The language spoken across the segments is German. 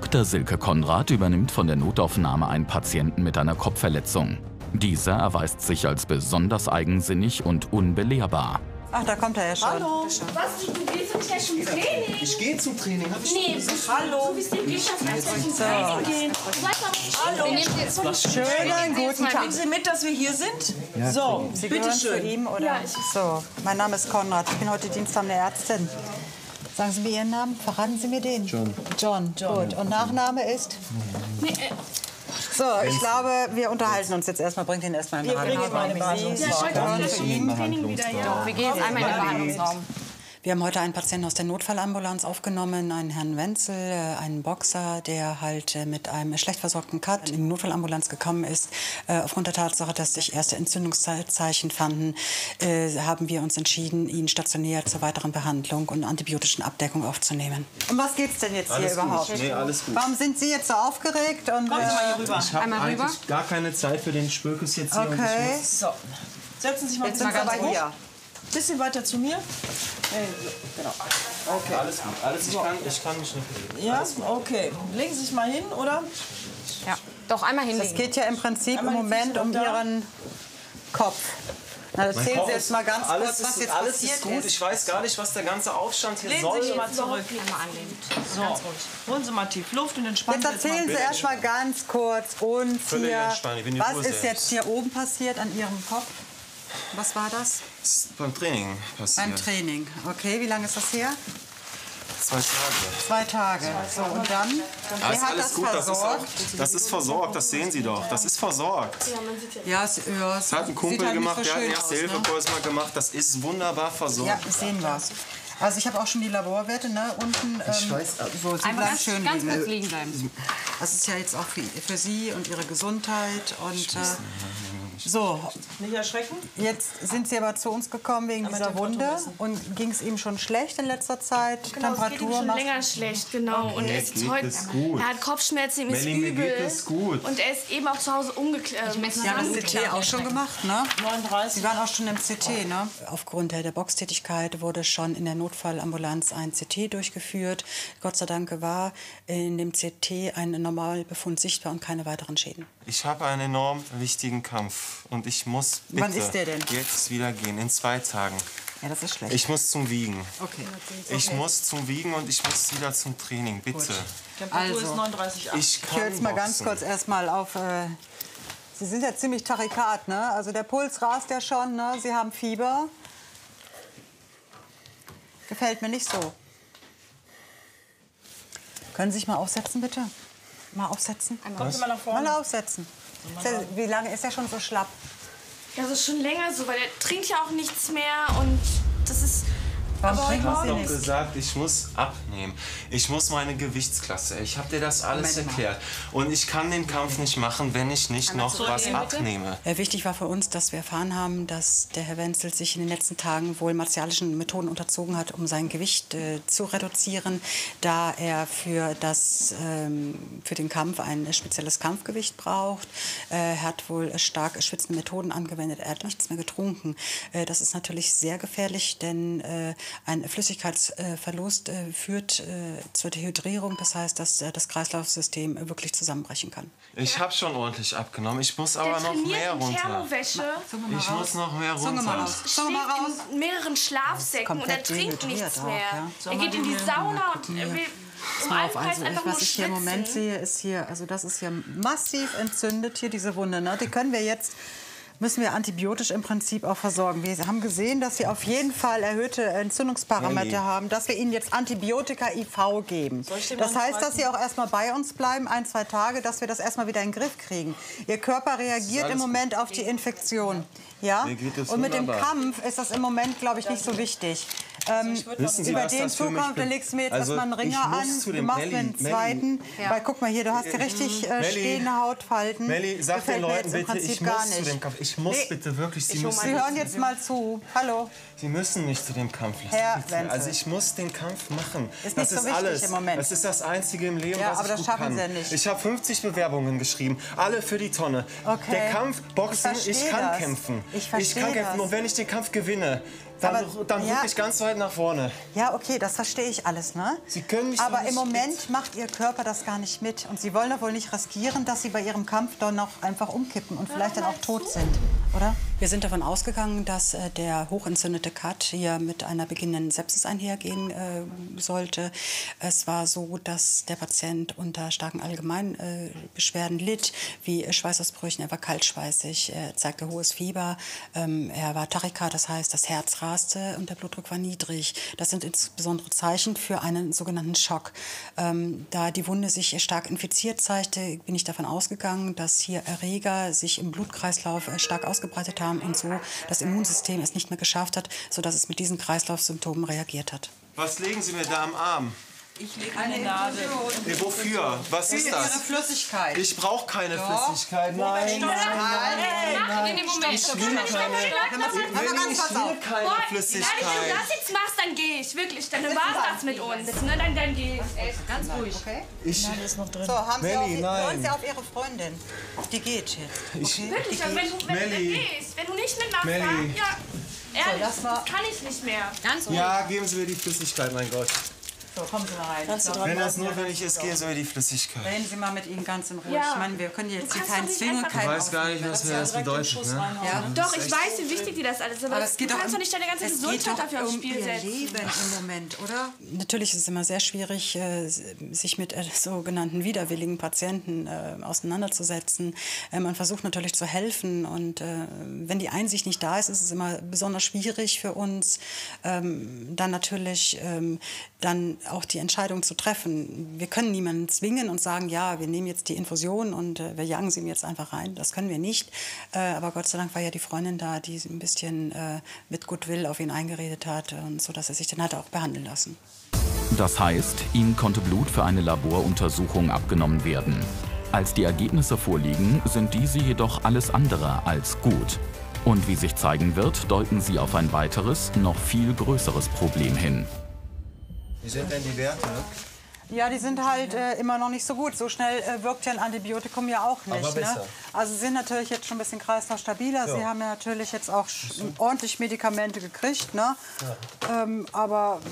Dr. Silke Konrad übernimmt von der Notaufnahme einen Patienten mit einer Kopfverletzung. Dieser erweist sich als besonders eigensinnig und unbelehrbar. Ach, da kommt er ja schon. Hallo. Was? Du gehst ja zum Training? Ich gehe zum Training. Nee, hallo. Du bist im Geschäftsführer zum Training gehen. Hallo. Schönen guten Tag. Haben Sie mit, dass wir hier sind? Ja, so, Sie bitte schön. Ihm, oder? Ja, so, mein Name ist Konrad. Ich bin heute diensthabende Ärztin. Sagen Sie mir Ihren Namen. Verraten Sie mir den. John. John. Gut. Und Nachname ist? Nee. So, ich glaube, wir unterhalten uns jetzt erstmal. Bringt ihn erstmal in den Behandlungsraum. Wir gehen jetzt einmal in den Behandlungsraum. Wir haben heute einen Patienten aus der Notfallambulanz aufgenommen, einen Herrn Wenzel, einen Boxer, der halt mit einem schlecht versorgten Cut in die Notfallambulanz gekommen ist. Aufgrund der Tatsache, dass sich erste Entzündungszeichen fanden, haben wir uns entschieden, ihn stationär zur weiteren Behandlung und antibiotischen Abdeckung aufzunehmen. Um was geht's denn jetzt alles hier gut. Überhaupt? Nee, alles gut. Warum sind Sie jetzt so aufgeregt? Und kommen Sie mal hier rüber. Ich habe gar keine Zeit für den Spökes jetzt hier. Okay. Und so. Setzen Sie sich mal ganz hoch. Hier. Ein bisschen weiter zu mir. Genau. Okay. Alles gut. Alles, ich kann mich nicht bewegen. Ja, okay. Legen Sie sich mal hin, oder? Ja, doch einmal hinlegen. Es geht ja im Prinzip einmal im Moment um Ihren Kopf. Na, erzählen Sie jetzt mal ganz kurz, was jetzt alles passiert ist. Gut. Ich weiß gar nicht, was der ganze Aufstand hier soll. Lehnen Sie mal zurück. So, ganz gut. Holen Sie mal tief Luft und entspannen Sie. Jetzt erzählen Sie erst mal ganz kurz uns hier, was ist jetzt hier oben passiert an Ihrem Kopf? Was war das? Das ist beim Training passiert. Beim Training, okay. Wie lange ist das her? 2 Tage. 2 Tage. So, und dann? Ja, ist alles gut. Das ist versorgt, das sehen Sie doch. Das ist versorgt. Ja, es ist. Hat ein Kumpel gemacht, der hat einen Erste-Hilfe-Kurs mal gemacht. Das ist wunderbar versorgt. Ja, sehen wir es. Also ich habe auch schon die Laborwerte, ne? Unten. Ich weiß, so schön ganz kurz liegen bleiben. Das ist ja jetzt auch für Sie und Ihre Gesundheit und. So, nicht erschrecken. Jetzt sind Sie aber zu uns gekommen wegen dieser Wunde und ging es ihm schon schlecht in letzter Zeit? Genau, Temperatur ging schon länger schlecht, genau. Okay. Und er ist heute, er hat Kopfschmerzen, ihm ist übel. Und er ist eben auch zu Hause umgeklärt. Sie haben das CT auch schon gemacht, ne? 39. Sie waren auch schon im CT, ne? Aufgrund der Boxtätigkeit wurde schon in der Notfallambulanz ein CT durchgeführt. Gott sei Dank war in dem CT ein Normalbefund sichtbar und keine weiteren Schäden. Ich habe einen enorm wichtigen Kampf. Und ich muss bitte jetzt wieder gehen, in 2 Tagen. Ja, das ist schlecht. Ich muss zum Wiegen. Okay. Ich muss zum Wiegen und ich muss wieder zum Training, bitte. Also, ist 39, ich höre jetzt mal ganz kurz erstmal auf. Sie sind ja ziemlich tachykard, ne? Also der Puls rast ja schon, ne? Sie haben Fieber. Gefällt mir nicht so. Können Sie sich mal aufsetzen, bitte? Mal aufsetzen. Kommen Sie mal nach vorne. Mal aufsetzen. Wie lange ist er schon so schlapp? Ja, so schon länger so, weil er trinkt ja auch nichts mehr und das ist. Aber ich habe doch gesagt, ich muss abnehmen. Ich muss meine Gewichtsklasse. Ich habe dir das alles erklärt. Und ich kann den Kampf nicht machen, wenn ich nicht noch was abnehme. Wichtig war für uns, dass wir erfahren haben, dass der Herr Wenzel sich in den letzten Tagen wohl martialischen Methoden unterzogen hat, um sein Gewicht zu reduzieren, da er für den Kampf ein spezielles Kampfgewicht braucht. Er hat wohl stark schwitzende Methoden angewendet. Er hat nichts mehr getrunken. Das ist natürlich sehr gefährlich, denn ein Flüssigkeitsverlust führt zur Dehydrierung. Das heißt, dass das Kreislaufsystem wirklich zusammenbrechen kann. Ich habe schon ordentlich abgenommen. Ich muss aber noch mehr runter. Ich muss noch mehr runter. Er schläft in mehreren Schlafsäcken und er trinkt nichts mehr. Er geht in die Sauna und will um allen Preis einfach nur schwitzen. Was ich hier im Moment sehe, ist hier, also das ist hier massiv entzündet, hier diese Wunde. Ne? Die können wir jetzt... müssen wir antibiotisch im Prinzip auch versorgen. Wir haben gesehen, dass Sie auf jeden Fall erhöhte Entzündungsparameter haben, dass wir Ihnen jetzt Antibiotika IV geben. Das heißt, dass Sie auch erstmal bei uns bleiben, 1, 2 Tage, dass wir das erstmal wieder in den Griff kriegen. Ihr Körper reagiert im Moment auf die Infektion. Ja? Und mit dem Kampf ist das im Moment, glaube ich, nicht so wichtig. Über den Zukunft, da legst du mir jetzt erstmal einen Ringer an, du machst mir einen zweiten. Ja. Weil guck mal hier, du hast hier richtig stehende Hautfalten. Melli, sag den Leuten bitte, ich muss zu dem Kampf. Ich muss bitte wirklich, Sie hören jetzt mal zu. Hallo. Sie müssen nicht zu dem Kampf lassen. Also ich muss den Kampf machen. Ist das nicht so wichtig alles. Im Moment. Das ist das Einzige im Leben, was ich gut kann. Ja nicht. Ich habe 50 Bewerbungen geschrieben, alle für die Tonne. Okay. Der Kampf, Boxen, ich kann kämpfen. Ich kann kämpfen, und wenn ich den Kampf gewinne, Dann wirklich ganz weit nach vorne. Ja, okay, das verstehe ich alles, ne? Sie können mich aber im Moment macht Ihr Körper das gar nicht mit. Und Sie wollen doch wohl nicht riskieren, dass Sie bei Ihrem Kampf dann noch einfach umkippen und vielleicht dann auch tot sind, oder? Wir sind davon ausgegangen, dass der hochentzündete Cut hier mit einer beginnenden Sepsis einhergehen sollte. Es war so, dass der Patient unter starken Allgemeinbeschwerden litt, wie Schweißausbrüchen. Er war kaltschweißig, er zeigte hohes Fieber, er war Tachykard, das heißt, das Herz raste und der Blutdruck war niedrig. Das sind insbesondere Zeichen für einen sogenannten Schock. Da die Wunde sich stark infiziert zeigte, bin ich davon ausgegangen, dass hier Erreger sich im Blutkreislauf stark ausgebreitet haben und so das Immunsystem es nicht mehr geschafft hat, sodass es mit diesen Kreislaufsymptomen reagiert hat. Was legen Sie mir da am Arm? Ich lege eine Nadel. Nee, wofür? Was ist das? Ihre Flüssigkeit. Ich brauche keine Flüssigkeit. Nein, nein, nein. Ich will keine Flüssigkeit. Wenn du das jetzt machst, dann gehe ich. Wirklich, dann war's das mit uns. Dann gehe ich. Ganz ruhig. Nadel ist noch drin. So, haben Sie auf Ihre Freundin. Die geht jetzt. Wirklich, wenn du gehst, wenn du nicht mitmachst, ja, ehrlich, das kann ich nicht mehr. Ganz ruhig. Ja, geben Sie mir die Flüssigkeit, mein Gott. So, kommen Sie mal rein. Wenn das notwendig ist, gehe so in die Flüssigkeit. Reden Sie mal mit ihm ganz in Ruhe. Ja. Ich meine, wir können jetzt hier keinen zwingen. Ich weiß gar nicht, was mir das bedeutet. Ne? Ja. Doch, ich weiß, wie wichtig die das alles ist. Aber es geht kannst doch nicht deine ganze Gesundheit dafür aufs Spiel setzen. Leben im Moment, oder? Natürlich ist es immer sehr schwierig, sich mit sogenannten widerwilligen Patienten auseinanderzusetzen. Man versucht natürlich zu helfen. Und wenn die Einsicht nicht da ist, ist es immer besonders schwierig für uns, dann natürlich auch die Entscheidung zu treffen. Wir können niemanden zwingen und sagen, ja, wir nehmen jetzt die Infusion und wir jagen sie ihm jetzt einfach rein. Das können wir nicht. Aber Gott sei Dank war ja die Freundin da, die ein bisschen mit Goodwill auf ihn eingeredet hat, und so, dass er sich dann hat auch behandeln lassen. Das heißt, ihm konnte Blut für eine Laboruntersuchung abgenommen werden. Als die Ergebnisse vorliegen, sind diese jedoch alles andere als gut. Und wie sich zeigen wird, deuten sie auf ein weiteres, noch viel größeres Problem hin. Wie sind denn die Werte? Ja, die sind halt immer noch nicht so gut. So schnell wirkt ja ein Antibiotikum ja auch nicht. Aber besser. Ne? Also Sie sind natürlich jetzt schon ein bisschen kreislaufstabiler. Ja. Sie haben ja natürlich jetzt auch ordentlich Medikamente gekriegt. Ne? Ja. Aber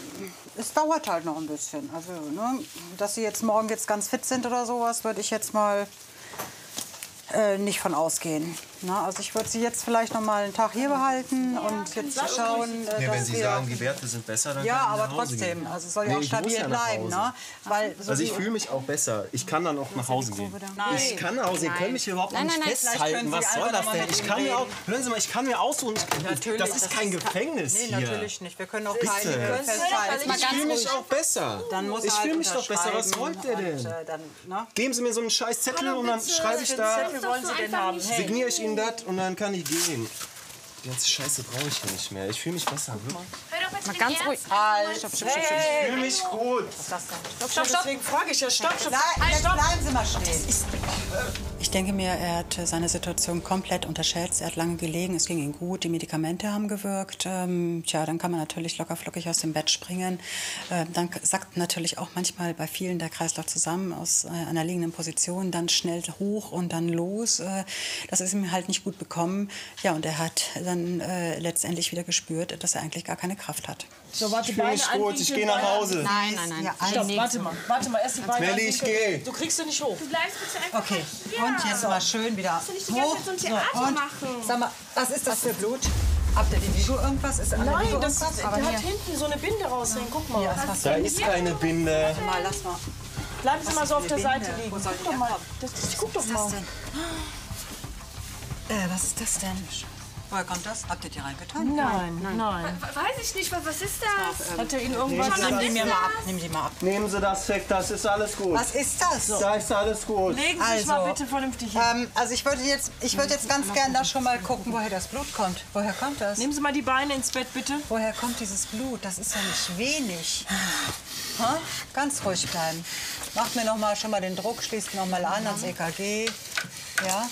es dauert halt noch ein bisschen. Also, ne? Dass Sie jetzt morgen jetzt ganz fit sind oder sowas, würde ich jetzt mal nicht von ausgehen. Na, also ich würde Sie jetzt vielleicht noch mal einen Tag hier behalten und jetzt schauen, dass wenn Sie sagen, die Werte sind besser, dann ja, aber trotzdem, gehen. Also es soll ja auch stabil bleiben, ne? Weil so also ich fühle mich auch besser. Ich kann dann auch nach Hause gehen. Ich kann nach Hause gehen. Können mich überhaupt nicht festhalten. Was soll das denn? Ich kann mir auch, hören Sie mal, ich kann mir ausruhen. Das ist kein Gefängnis hier. Nee, natürlich nicht. Wir können auch keine festhalten. Ich fühle mich auch besser. Ich fühle mich doch besser. Was wollt ihr denn? Geben Sie mir so einen scheiß Zettel und dann schreibe ich da. Signiere ich Ihnen das und dann kann ich gehen. Die ganze Scheiße brauche ich nicht mehr. Ich fühle mich besser. Mal ganz ruhig. Stopp, stopp, stopp. Ich fühle mich gut. Stopp, stopp, stopp. Deswegen frage ich ja. Stopp, stopp. Bleiben Sie mal stehen. Ich denke mir, er hat seine Situation komplett unterschätzt. Er hat lange gelegen, es ging ihm gut, die Medikamente haben gewirkt. Tja, dann kann man natürlich lockerflockig aus dem Bett springen. Dann sackt natürlich auch manchmal bei vielen der Kreislauf zusammen aus einer liegenden Position, dann schnell hoch und dann los. Das ist ihm halt nicht gut bekommen. Ja, und er hat dann letztendlich wieder gespürt, dass er eigentlich gar keine Kraft hat. So, warte, ich fühle mich gut, ich gehe nach Hause. Nein, nein, nein. Ja, stopp, warte mal, erst die Beine. Melli, ich gehe. Du kriegst sie nicht hoch. Du bleibst bitte einfach hier. Und jetzt mal schön wieder hoch. Sag mal, was ist das für Blut? Habt ihr die Video irgendwas? Ist nein, das hat hinten so eine Binde raushängen. Guck mal. Da ist keine Binde. Warte mal, lass mal. Bleiben Sie mal so auf der Seite liegen. Guck doch mal. Was ist das denn? Woher kommt das? Habt ihr die reingetan? Nein, nein, nein. Weiß ich nicht, was ist das? Hat er Ihnen irgendwas? Nehmen Sie mal ab. Nehmen Sie das weg, das ist alles gut. Was ist das? So. Da ist alles gut. Legen Sie sich mal bitte vernünftig hin. Also ich würde jetzt ganz gerne da schon mal gucken, woher das Blut kommt. Woher kommt das? Nehmen Sie mal die Beine ins Bett, bitte. Woher kommt dieses Blut? Das ist ja nicht wenig. Ha? Ganz ruhig bleiben. Macht mir noch mal schon mal den Druck, schließt noch mal an ans EKG. Ja?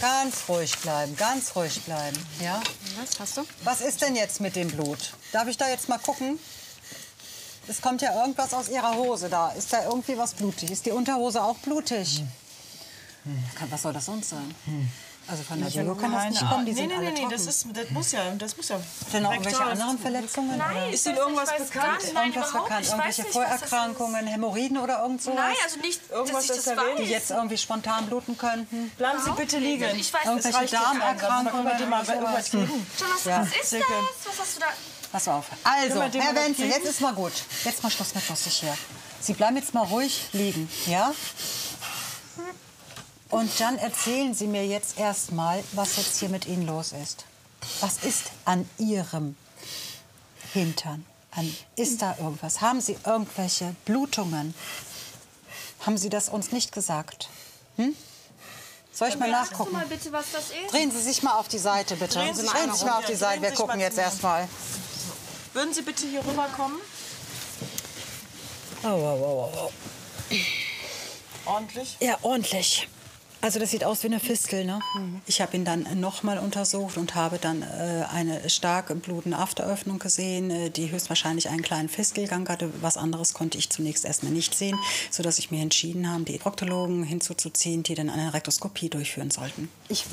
Ganz ruhig bleiben, ganz ruhig bleiben. Ja? Was hast du? Was ist denn jetzt mit dem Blut? Darf ich da jetzt mal gucken? Es kommt ja irgendwas aus Ihrer Hose da. Ist da irgendwie was blutig? Ist die Unterhose auch blutig? Was soll das sonst sein? Also von der Silke kann das nicht kommen, die sind alle trocken. Das muss ja. Sind auch irgendwelche anderen Verletzungen? Nein, ist Ihnen irgendwas bekannt? Irgendwelche Vorerkrankungen, Hämorrhoiden oder irgend sowas? Nein, also nicht, irgendwas, die jetzt irgendwie spontan bluten könnten. Bleiben Sie bitte liegen. Irgendwelche Darmerkrankungen, die mal irgendwas kriegen. Was ist das? Was hast du da? Pass auf. Also, Herr Wenzel, jetzt ist mal gut. Jetzt mal Schluss mit lustig hier. Sie bleiben jetzt mal ruhig liegen, ja? Und dann erzählen Sie mir jetzt erstmal, was jetzt hier mit Ihnen los ist. Was ist an Ihrem Hintern? Ist da irgendwas? Haben Sie irgendwelche Blutungen? Haben Sie das uns nicht gesagt? Hm? Soll ich mal nachgucken? Mal bitte, was das ist? Drehen Sie sich mal auf die Seite, bitte. Drehen Sie sich mal auf die Seite. Wir gucken jetzt erstmal. Würden Sie bitte hier rüberkommen? Oh, oh, oh, oh. Ordentlich? Ja, ordentlich. Also das sieht aus wie eine Fistel, ne? Ich habe ihn dann nochmal untersucht und habe dann eine stark blutende Afteröffnung gesehen, die höchstwahrscheinlich einen kleinen Fistelgang hatte. Was anderes konnte ich zunächst erstmal nicht sehen, sodass ich mir entschieden habe, die Proktologen hinzuzuziehen, die dann eine Rektoskopie durchführen sollten. Ich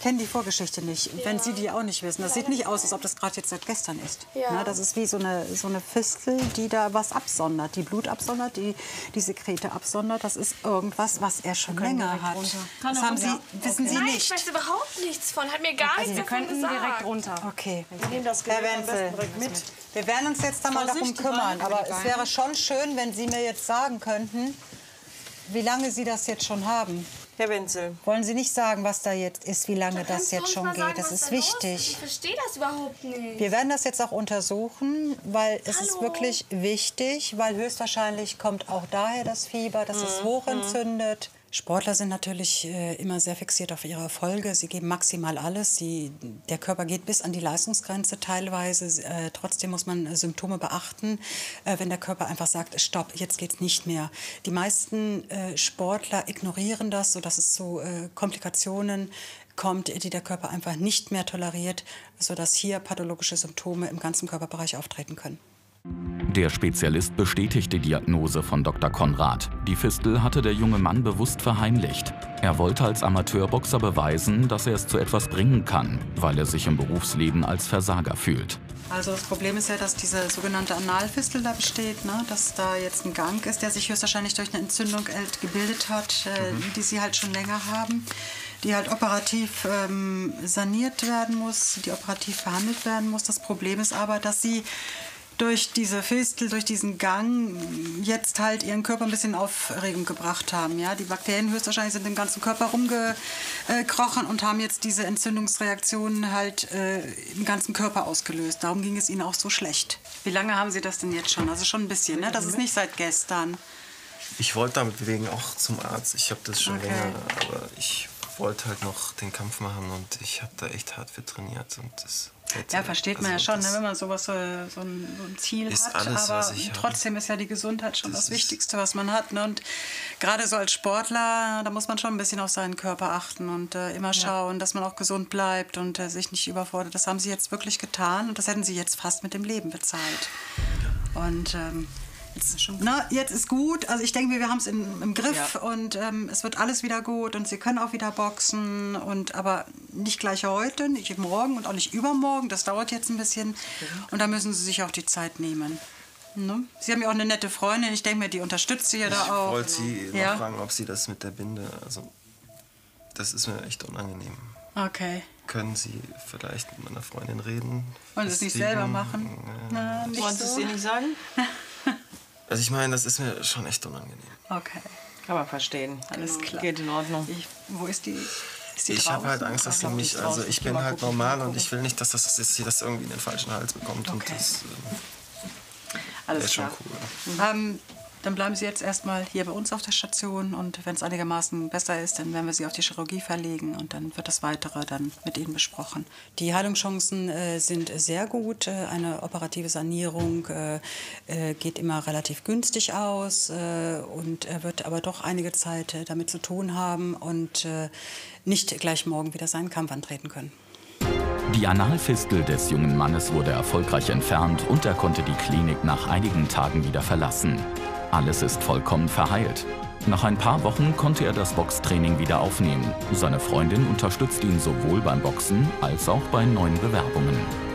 kenne die Vorgeschichte nicht, ja. Wenn Sie die auch nicht wissen. Das sieht nicht aus, als ob das gerade jetzt seit gestern ist. Ja. Na, das ist wie so eine Fistel, die da was absondert, die Blut absondert, die Sekrete absondert. Das ist irgendwas, was er schon länger hat. Runter. Das haben Sie, wissen Sie nicht? Nein, ich weiß überhaupt nichts von. Hat mir gar nichts davon gesagt. Wir könnten direkt runter. Okay. Wir nehmen das Gerät am besten direkt mit. Wir werden uns jetzt da mal darum kümmern. Aber es wäre schon schön, wenn Sie mir jetzt sagen könnten, wie lange Sie das jetzt schon haben. Herr Wenzel. Wollen Sie nicht sagen, was da jetzt ist, wie lange das jetzt schon geht? Das ist wichtig. Ich verstehe das überhaupt nicht. Wir werden das jetzt auch untersuchen, weil es ist wirklich wichtig, weil höchstwahrscheinlich kommt auch daher das Fieber, dass es hochentzündet. Sportler sind natürlich immer sehr fixiert auf ihre Erfolge. Sie geben maximal alles. Der Körper geht bis an die Leistungsgrenze teilweise. Trotzdem muss man Symptome beachten, wenn der Körper einfach sagt, stopp, jetzt geht's nicht mehr. Die meisten Sportler ignorieren das, sodass es zu Komplikationen kommt, die der Körper einfach nicht mehr toleriert, sodass hier pathologische Symptome im ganzen Körperbereich auftreten können. Der Spezialist bestätigt die Diagnose von Dr. Konrad. Die Fistel hatte der junge Mann bewusst verheimlicht. Er wollte als Amateurboxer beweisen, dass er es zu etwas bringen kann, weil er sich im Berufsleben als Versager fühlt. Also das Problem ist ja, dass diese sogenannte Analfistel da besteht, ne? Dass da jetzt ein Gang ist, der sich höchstwahrscheinlich durch eine Entzündung gebildet hat, die sie halt schon länger haben, die halt operativ saniert werden muss, die operativ behandelt werden muss. Das Problem ist aber, dass sie durch diese Fistel, durch diesen Gang jetzt halt ihren Körper ein bisschen in Aufregung gebracht haben. Ja? Die Bakterien höchstwahrscheinlich sind im ganzen Körper rumgekrochen und haben jetzt diese Entzündungsreaktionen halt im ganzen Körper ausgelöst. Darum ging es ihnen auch so schlecht. Wie lange haben Sie das denn jetzt schon? Also schon ein bisschen, ne? Das ist nicht seit gestern. Ich wollte damit wegen auch zum Arzt. Ich habe das schon länger, aber ich wollte halt noch den Kampf machen und ich habe da echt hart für trainiert. Und das ja, versteht man ja schon, ne, wenn man sowas, so ein Ziel hat, alles, aber trotzdem ist ja die Gesundheit schon das Wichtigste, was man hat. Ne? Und gerade so als Sportler, da muss man schon ein bisschen auf seinen Körper achten und immer schauen, dass man auch gesund bleibt und sich nicht überfordert. Das haben Sie jetzt wirklich getan und das hätten Sie jetzt fast mit dem Leben bezahlt. Und jetzt ist gut. Also ich denke, wir haben es im Griff und es wird alles wieder gut und Sie können auch wieder boxen. Und, aber nicht gleich heute, nicht morgen und auch nicht übermorgen. Das dauert jetzt ein bisschen und da müssen Sie sich auch die Zeit nehmen. Ne? Sie haben ja auch eine nette Freundin. Ich denke mir, die unterstützt Sie ja da auch. Ich wollte Sie noch fragen, ob Sie das mit der Binde, also das ist mir echt unangenehm. Okay. Können Sie vielleicht mit meiner Freundin reden? Wollen Sie es nicht selber machen? Na, nicht wollen Sie es ihr nicht sagen? Also ich meine, das ist mir schon echt unangenehm. Okay, kann man verstehen. Alles klar. Geht in Ordnung. Wo ist die? Ist die ich habe halt Angst, dass sie mich, also ich bin halt normal und ich will nicht, dass sie das irgendwie in den falschen Hals bekommt. Okay. Und das alles klar. Schon cool. Dann bleiben Sie jetzt erstmal hier bei uns auf der Station und wenn es einigermaßen besser ist, dann werden wir Sie auf die Chirurgie verlegen und dann wird das Weitere dann mit Ihnen besprochen. Die Heilungschancen sind sehr gut. Eine operative Sanierung geht immer relativ günstig aus und er wird aber doch einige Zeit damit zu tun haben und nicht gleich morgen wieder seinen Kampf antreten können. Die Analfistel des jungen Mannes wurde erfolgreich entfernt und er konnte die Klinik nach einigen Tagen wieder verlassen. Alles ist vollkommen verheilt. Nach ein paar Wochen konnte er das Boxtraining wieder aufnehmen. Seine Freundin unterstützt ihn sowohl beim Boxen als auch bei neuen Bewerbungen.